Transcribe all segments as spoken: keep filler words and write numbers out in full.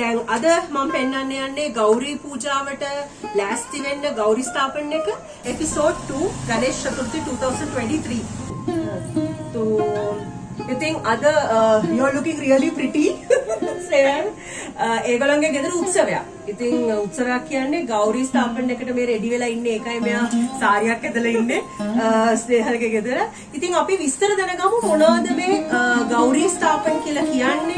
දැන් අද මම පෙන්වන්න යන්නේ ගෞරී පූජාවට ලෑස්ති වෙන්න ගෞරී ස්ථාපන එක episode two Ganesh Chaturthi twenty twenty-three. So you think other uh, you are looking really pretty Sam ඒගොල්ලන්ගේ ගෙදර උත්සවයක්. ඉතින් උත්සවයක් කියන්නේ ගෞරී ස්ථාපන එකට මේ රෙඩි වෙලා ඉන්නේ ඒකයි මෙයා සාරියක් ඇඳලා ඉන්නේ ස්නේහල්ගේ ගෙදර. ඉතින් අපි විස්තර දැනගමු මොනවද මේ ගෞරී ස්ථාපන කියලා කියන්නේ.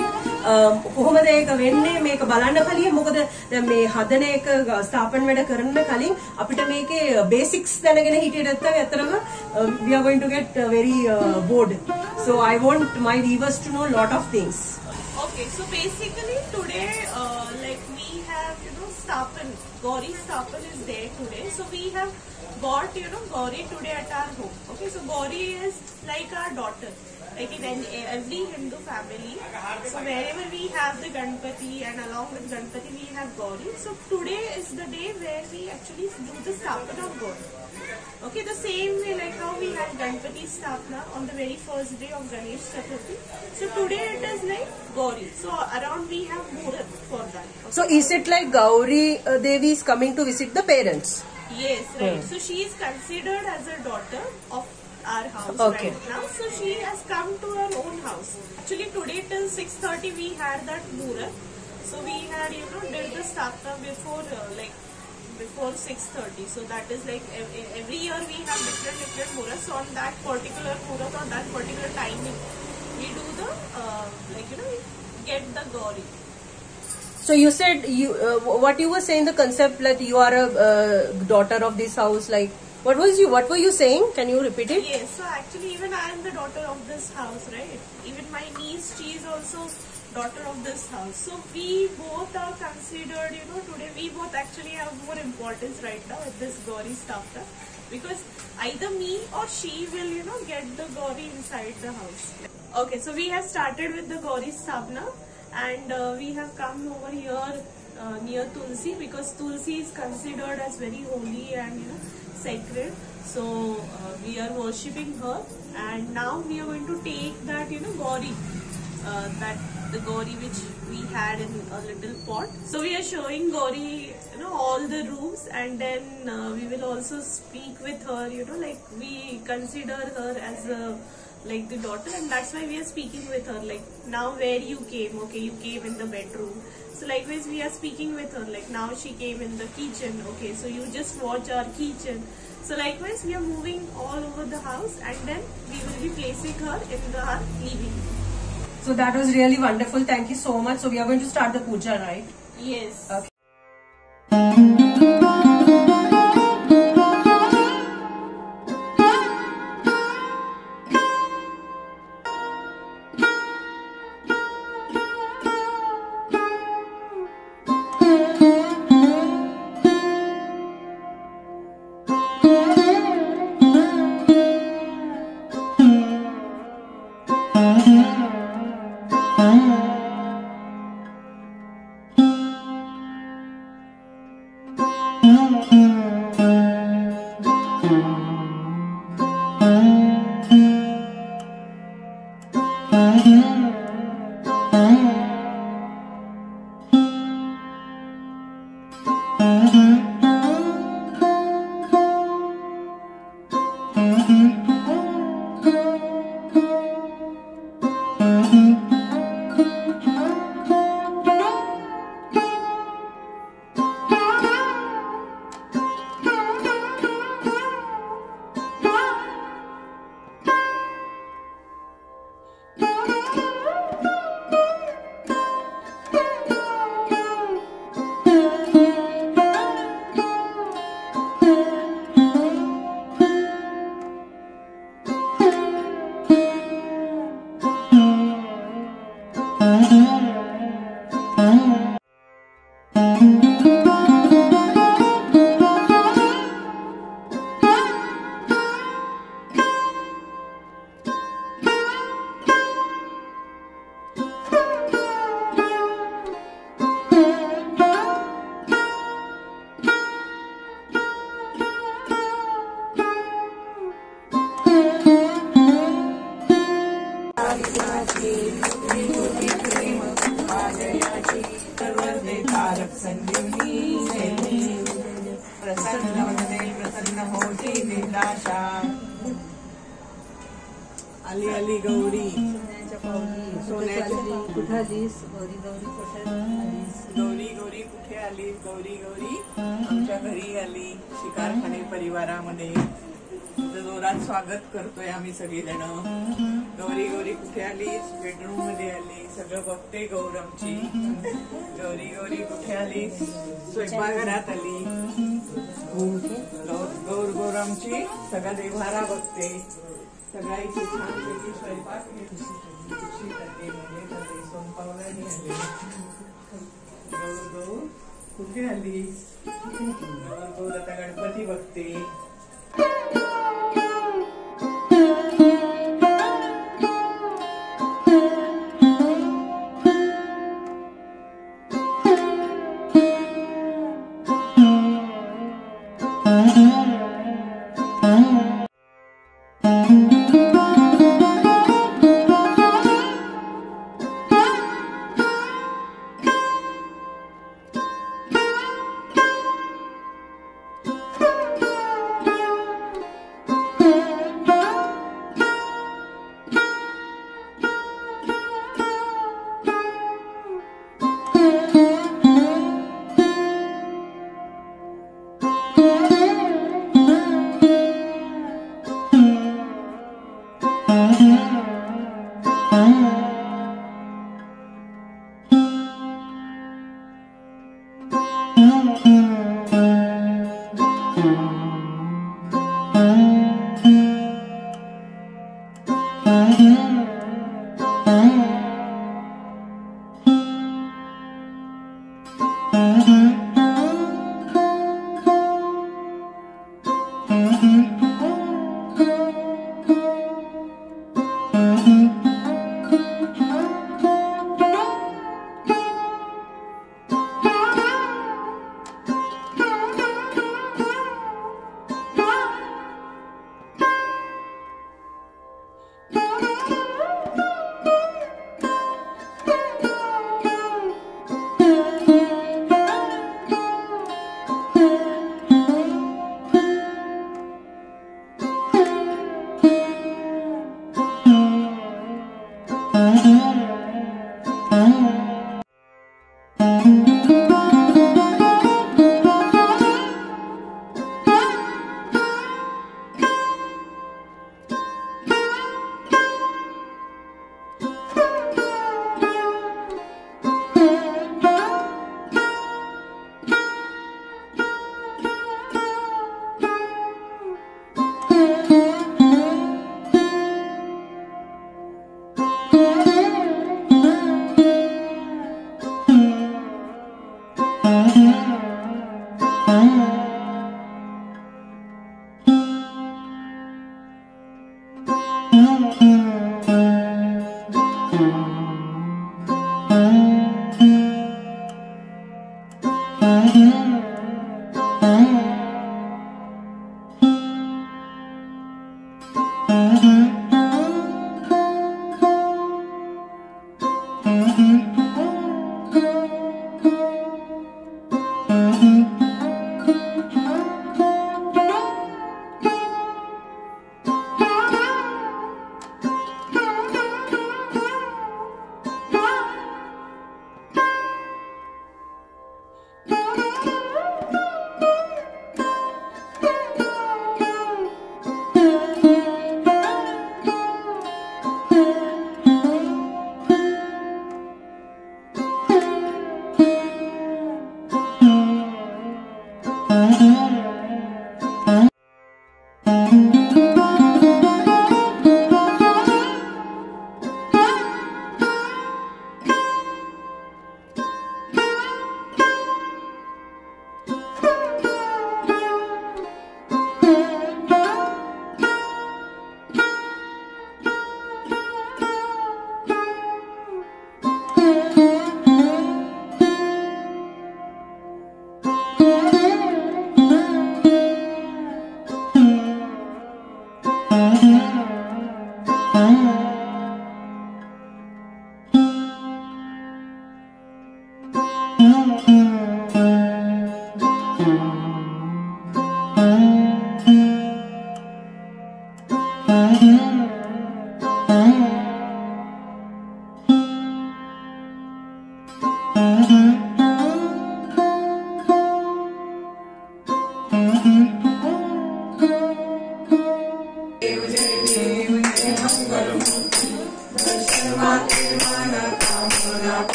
කොහොමද ඒක වෙන්නේ මේක බලන්න කලින් මොකද දැන් මේ හදන එක ස්ථාපන වැඩ කරන්න කලින් අපිට මේකේ බේසික්ස් දැනගෙන හිටිය නැත්නම් ඇත්තටම we are going to get very uh, bored. So I want my viewers to know lot of things. Okay, so basically today uh, like we have you know sthapan Gauri sthapan is there today, so we have got you know Gauri today at our home. Okay, so Gauri is like our daughter. Like in every Hindu family, so wherever we have the Ganpati and along with Ganpati we have Gauri. So today is the day where we actually do the Sthapana of Gauri. Okay, the same way like how we had Ganpati Sthapana on the very first day of Ganesh Chaturthi. So today it is like Gauri. So around we have Muhurat for that. Okay. So is it like Gauri uh, Devi is coming to visit the parents? Yes, right. Hmm. So she is considered as a daughter of our house okay. right now, so she has come to her own house. Actually today till six thirty we had that Muhurat, so we had you know did the Sthapana before uh, like before six thirty. So that is like every year we have different different Muhurats. So on that particular Muhurat or that particular timing we do the uh, like you know get the Gauri. So you said you uh, what you were saying the concept that you are a uh, daughter of this house like. What was you? What were you saying? Can you repeat it? Yes. So actually, even I am the daughter of this house, right? Even my niece, she is also daughter of this house. So we both are considered, you know, today we both actually have more importance right now with this Gauri Sthapana, because either me or she will, you know, get the Gauri inside the house. Okay. So we have started with the Gauri Sthapana, and uh, we have come over here uh, near Tulsi, because Tulsi is considered as very holy and you know. sacred. So uh, we are worshipping her, and now we are going to take that you know Gauri, uh, that the Gauri which we had in a little pot. So we are showing Gauri you know all the rooms, and then uh, we will also speak with her you know like we consider her as a like the daughter, and that's why we are speaking with her like now where you came. Okay, you came in the bedroom. So likewise we are speaking with her like now she came in the kitchen. Okay, so you just watch our kitchen. So likewise we are moving all over the house, and then we will be placing her in the our living room. So that was really wonderful. Thank you so much. So we are going to start the puja, right? Yes. Okay. Ali Ali Gauri सोन्याची कुठे आलीस गौरी गौरी कुठे आलीस गौरी गौरी कुठे आलीस गौरी गौरी आमच्या घरी आली शिकारखाने परिवारामध्ये तुझं जोरात स्वागत करतोय आम्ही सगळेजण गौरी गौरी कुठे आलीस बेडरूम मध्ये आली सगळं बघते गौरवची गौरी गौरी कुठे आलीस स्वयंपाकघरात आली गौर गौरवची सगळा देवारा बघते सगळा इथे छानपैकी स्वयंपाक गौर कुठे आलीस गौर गौर आता गणपती बघते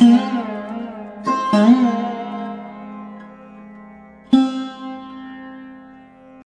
Mm-hmm.